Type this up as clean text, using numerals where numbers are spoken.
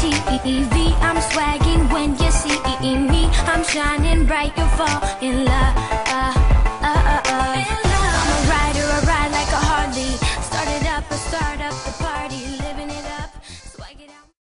TV. I'm swagging when you see me. I'm shining bright, you fall in love.